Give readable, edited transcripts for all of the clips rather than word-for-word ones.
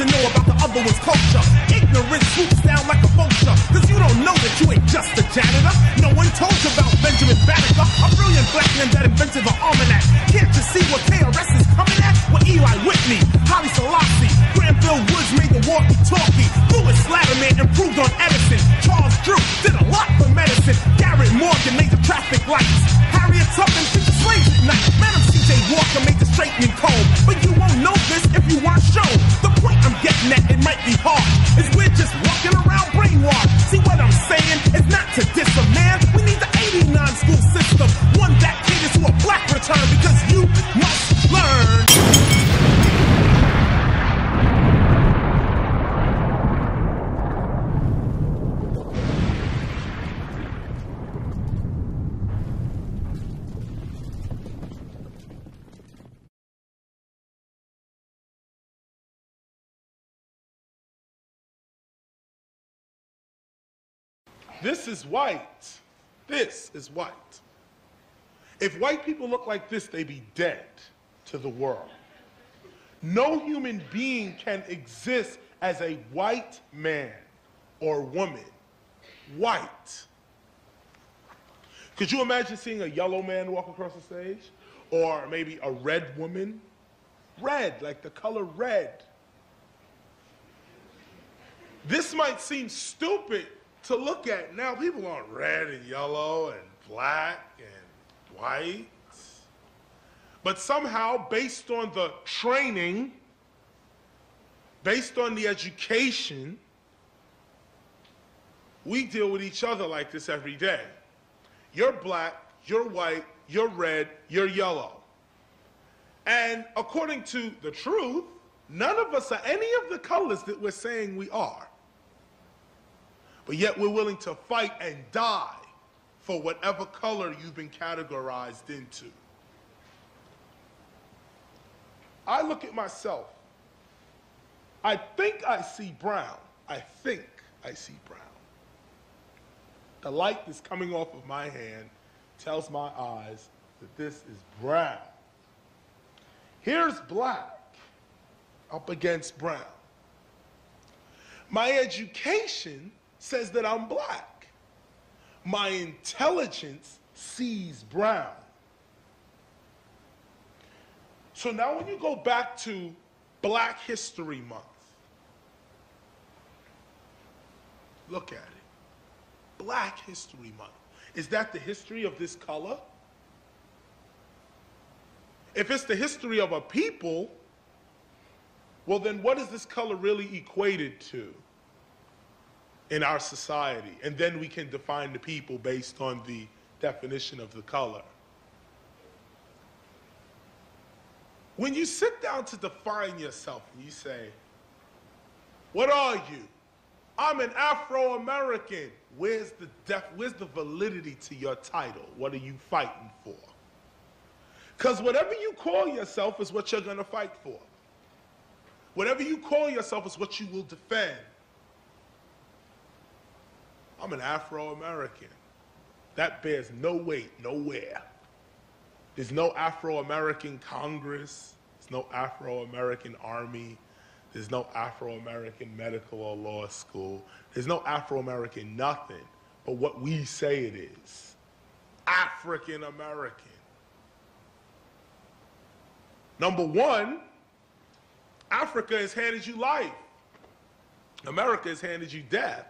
to know about the other one's culture. Ignorance swoops down like a vulture, cause you don't know that you ain't just a janitor. No one told you about Benjamin Banneker, a brilliant black man that invented the almanac. Can't you see what KRS is coming at? With Eli Whitney, Holly Solosi, Granville Woods made the walkie-talkie. Lewis Latimer improved on Edison. Charles Drew did a lot for medicine. Garrett Morgan made the traffic lights. Harriet Tubman featured slaves at night. Madam CJ Walker made the straightening comb. But you won't know this if you weren't shown. The point I'm getting at, it might be hard, is we're just walking around brainwashed. See what I'm saying? It's not to diss a man. We need the 89 school system, one that caters to a black return, because you must learn. This is white. This is white. If white people look like this, they be dead to the world. No human being can exist as a white man or woman. White. Could you imagine seeing a yellow man walk across the stage? Or maybe a red woman? Red, like the color red. This might seem stupid to look at now. People aren't red and yellow and black and white. But somehow, based on the training, based on the education, we deal with each other like this every day. You're black, you're white, you're red, you're yellow. And according to the truth, none of us are any of the colors that we're saying we are. But yet we're willing to fight and die for whatever color you've been categorized into. I look at myself. I think I see brown. I think I see brown. The light that's coming off of my hand tells my eyes that this is brown. Here's black up against brown. My education says that I'm black. My intelligence sees brown. So now when you go back to Black History Month, look at it. Black History Month. Is that the history of this color? If it's the history of a people, well then what is this color really equated to in our society? And then we can define the people based on the definition of the color. When you sit down to define yourself and you say, what are you? I'm an Afro-American. Where's the validity to your title? What are you fighting for? Because whatever you call yourself is what you're gonna fight for. Whatever you call yourself is what you will defend. I'm an Afro-American. That bears no weight nowhere. There's no Afro-American Congress. There's no Afro-American Army. There's no Afro-American medical or law school. There's no Afro-American nothing but what we say it is. African-American. Number one, Africa has handed you life. America has handed you death.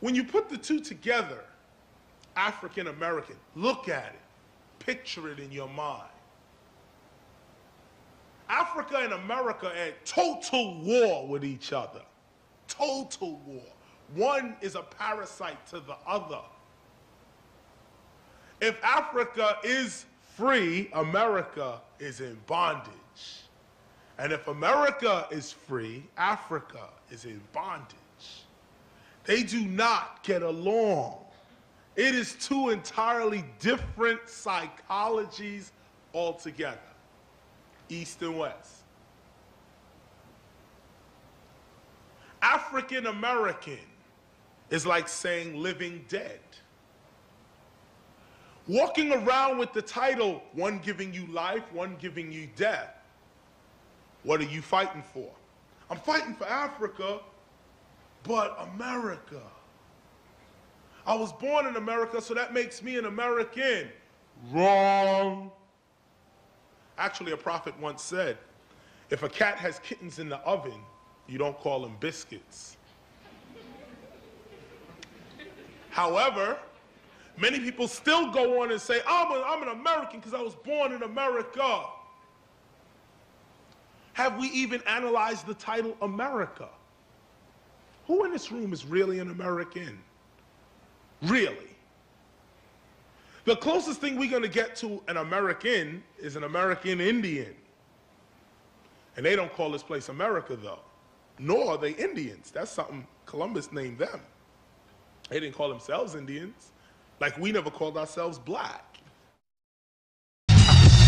When you put the two together, African American, look at it, picture it in your mind. Africa and America are at total war with each other. Total war. One is a parasite to the other. If Africa is free, America is in bondage. And if America is free, Africa is in bondage. They do not get along. It is two entirely different psychologies altogether, East and West. African American is like saying living dead. Walking around with the title, one giving you life, one giving you death. What are you fighting for? I'm fighting for Africa, but America. I was born in America, so that makes me an American. Wrong. Actually, a prophet once said, if a cat has kittens in the oven, you don't call them biscuits. However, many people still go on and say, I'm an American because I was born in America. Have we even analyzed the title America? Who in this room is really an American? Really? The closest thing we're going to get to an American is an American Indian. And they don't call this place America, though. Nor are they Indians. That's something Columbus named them. They didn't call themselves Indians. Like we never called ourselves black.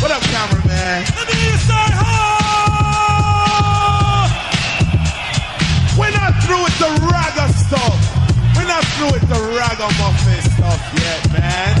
What up, cameraman? Let me hear you say ho! We're not through with the ragga stuff. We're not through with the ragamuffin stuff yet, man.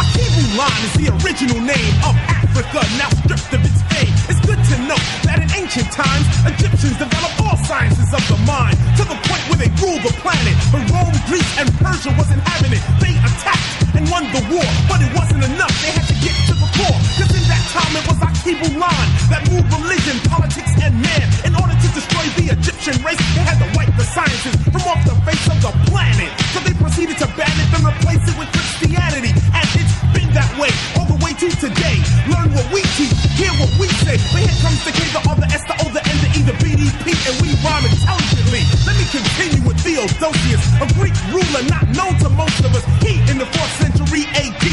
Akebulan is the original name of Africa, now stripped of its fame. It's good to know that in ancient times, Egyptians developed all sciences of the mind, to the point where they ruled the planet. But Rome, Greece, and Persia wasn't having it. They attacked and won the war, but it wasn't enough. They had to get to the core, because in that time it was Akebulan that moved religion, politics, and man. In order to destroy the Egyptian race, they had to wipe the sciences from off the face of the planet. So they proceeded to ban it and replace it with Christianity, and it's been that way all the way to today. Learn what we teach, hear what we say. But here comes the K, the R, the S, the O, the N, the E, the BDP, and we rhyme intelligently. Let me continue with Theodosius, a Greek ruler not known to most of us. He, in the 4th century AD,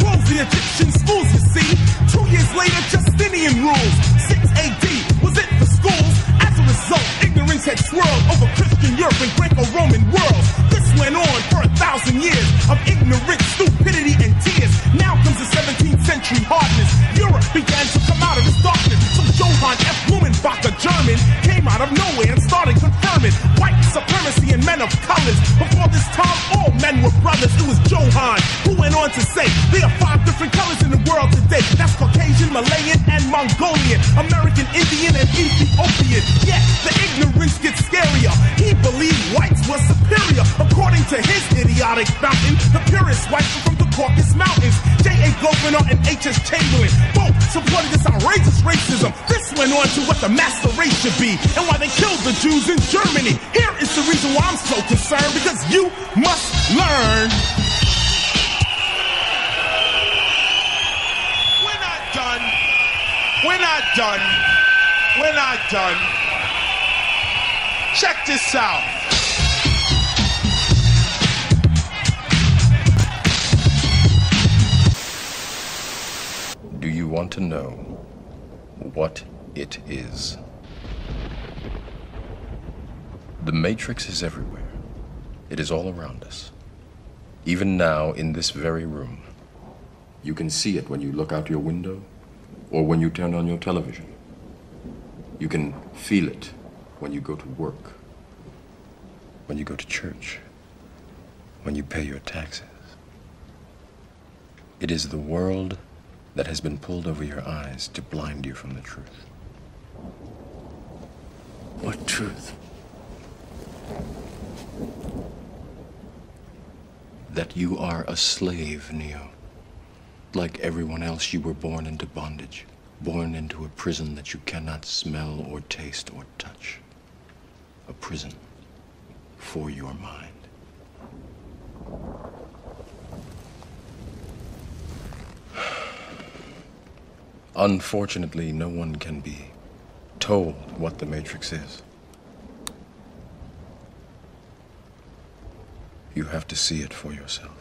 closed the Egyptian schools, you see. 2 years later, Justinian rules. 6 AD, was it for schools? As a result, ignorance had swirled over Christian Europe and Greco-Roman worlds. This went on for 1,000 years of ignorance, stupidity, and tears. Now comes the 17th century hardness. Europe began to come out of its darkness. So Johann F. Blumenbach, a German, came out of nowhere and started confirming white supremacy and men of colors. Before this time, all men were brothers. It was Johann who went on to say there are 5 different colors in the world today. That's Caucasian, Malayan, and Mongolian, American, Indian, and Ethiopian. Yet the ignorance gets scarier. He believed whites were superior. According to his idiotic fountain, the purest whites were from the Caucasus Mountains. J.A. Gopinart and H.S. Chamberlain both supported this outrageous racism. This went on to what the master race should be, and why they killed the Jews in Germany. Here is the reason why I'm so concerned, because you must learn. We're not done. We're not done. We're not done. Check this out. Do you want to know what it is? The Matrix is everywhere. It is all around us. Even now, in this very room. You can see it when you look out your window or when you turn on your television. You can feel it when you go to work, when you go to church, when you pay your taxes. It is the world that has been pulled over your eyes to blind you from the truth. What truth? That you are a slave, Neo. Like everyone else, you were born into bondage, born into a prison that you cannot smell or taste or touch. A prison for your mind. Unfortunately, no one can be told what the Matrix is. You have to see it for yourself.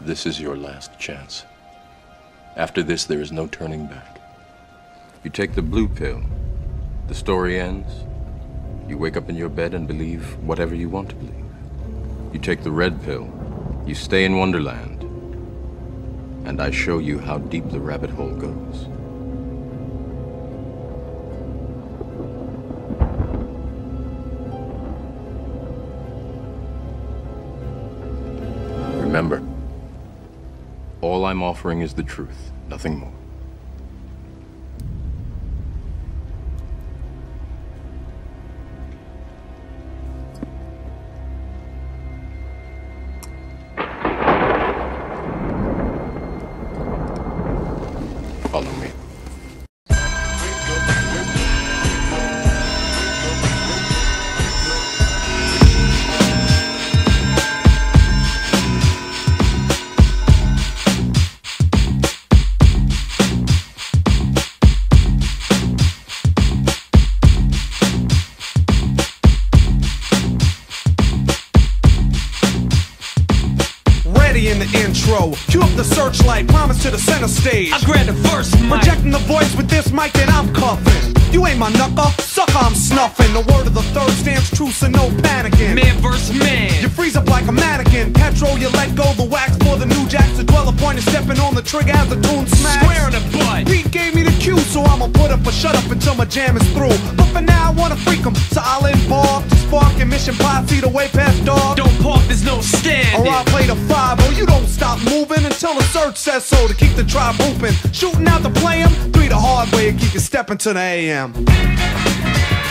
This is your last chance. After this, there is no turning back. You take the blue pill, the story ends. You wake up in your bed and believe whatever you want to believe. You take the red pill, you stay in Wonderland, and I show you how deep the rabbit hole goes. Remember, all I'm offering is the truth, nothing more. Promise to the center stage. I grabbed the verse, projecting the voice with this mic that I'm cuffing. You ain't my knucker, sucker, I'm snuffing. The word of the third stands true, so no panicking. Man versus man. You freeze up like a mannequin. Petrol, you let go the wax for the new jacks to dwell upon. You're stepping on the trigger as the tune smacks. Square in the butt. Pete gave me the cue, so I'ma put up a shut up until my jam is through. But for now, I wanna freak 'em, so I'll involve the spark and mission pot, see the way past dog. Don't park, there's no standing. Or I'll play the 5-0. You don't stop moving until the surge says so to keep the tribe hooping. Shooting out the play 'em, 3 the hard way and keep you stepping to the AM.